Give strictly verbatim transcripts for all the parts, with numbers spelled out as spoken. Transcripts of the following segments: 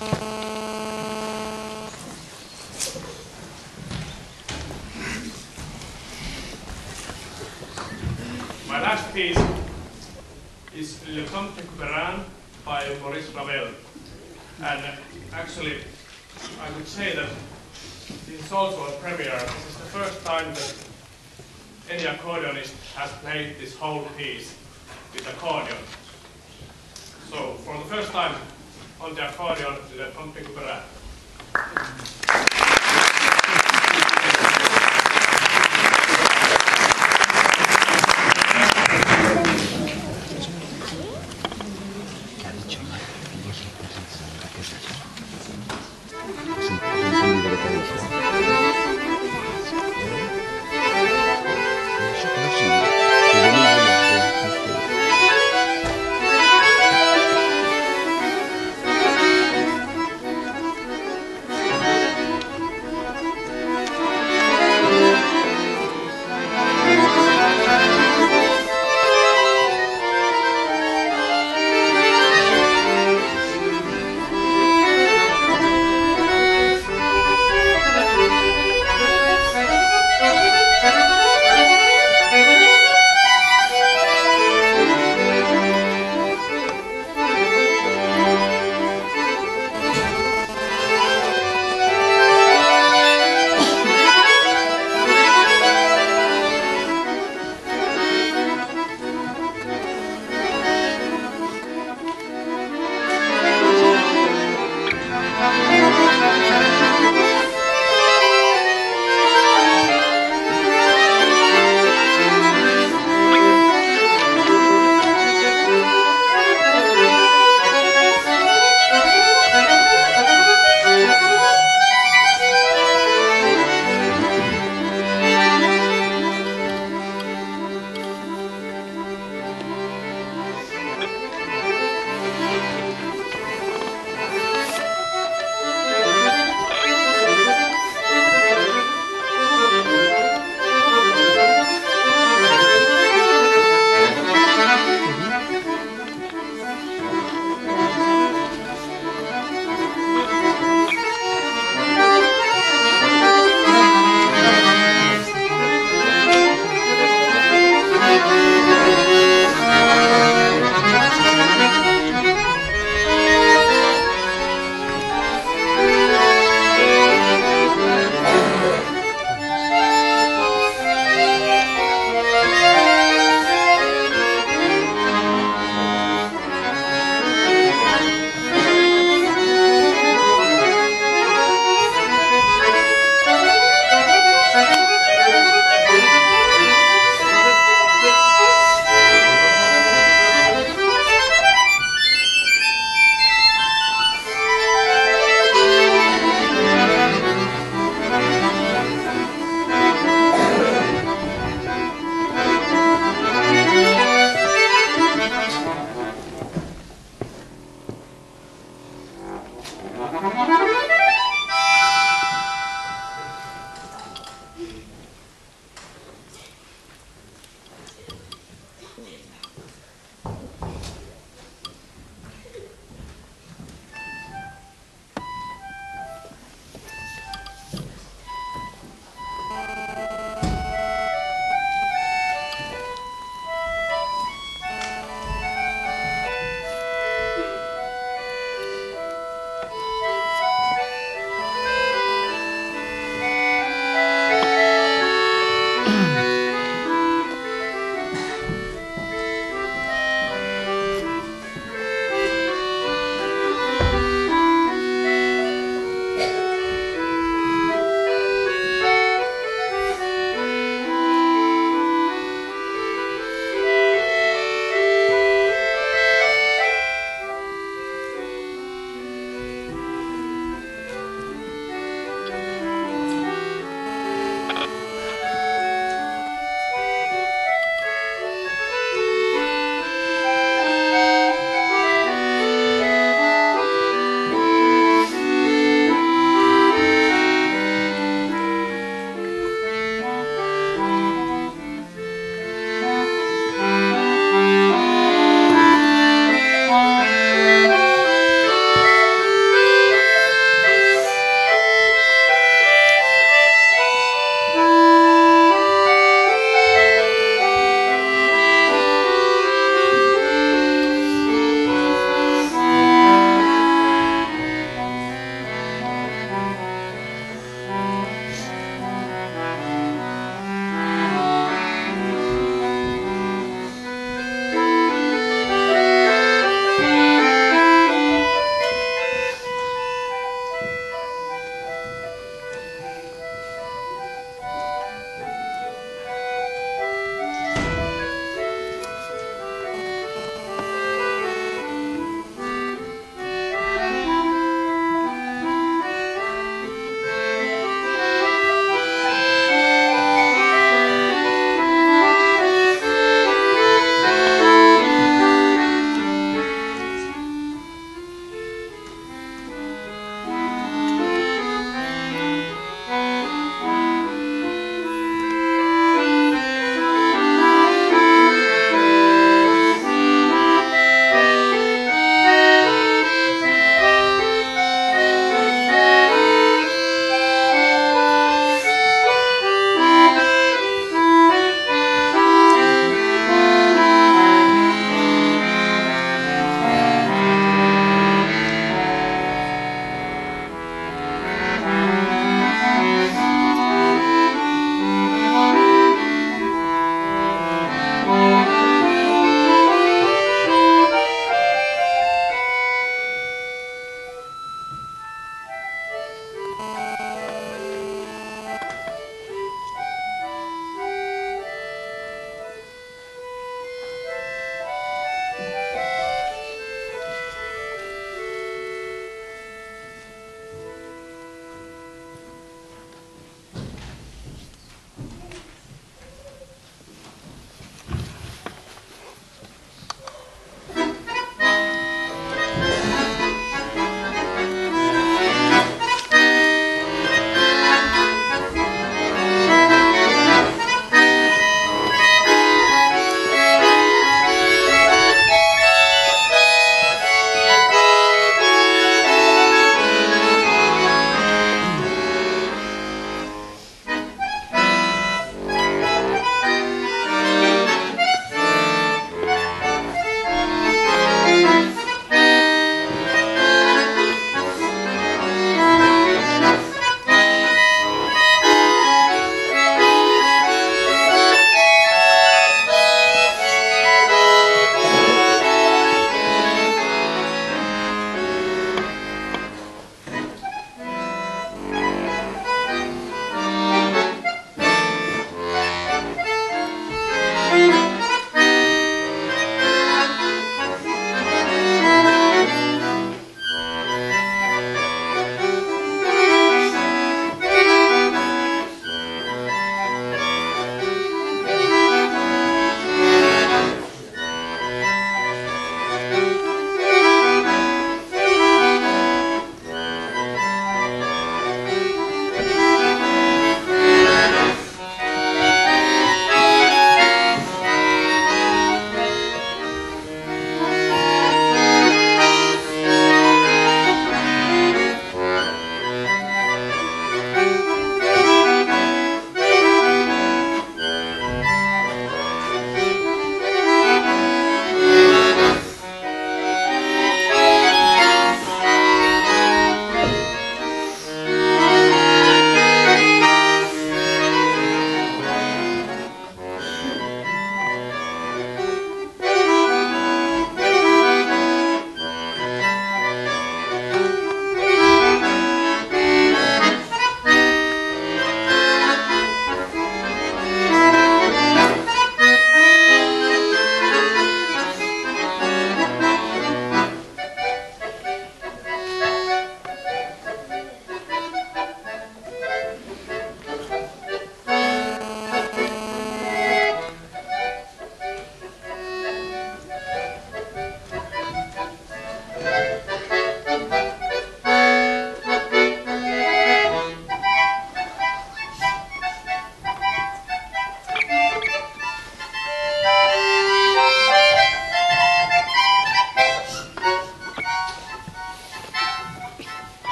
My last piece is Le Tombeau de Couperin by Maurice Ravel. And actually, I would say that this is also a premiere. This is the first time that any accordionist has played this whole piece with accordion. So, for the first time on the accordion, Le Tombeau de Couperin.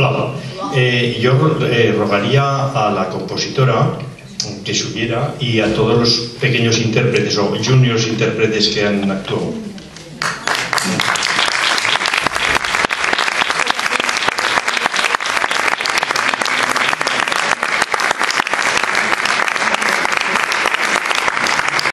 Claro, eh, yo eh, rogaría a la compositora que subiera y a todos los pequeños intérpretes o juniors intérpretes que han actuado.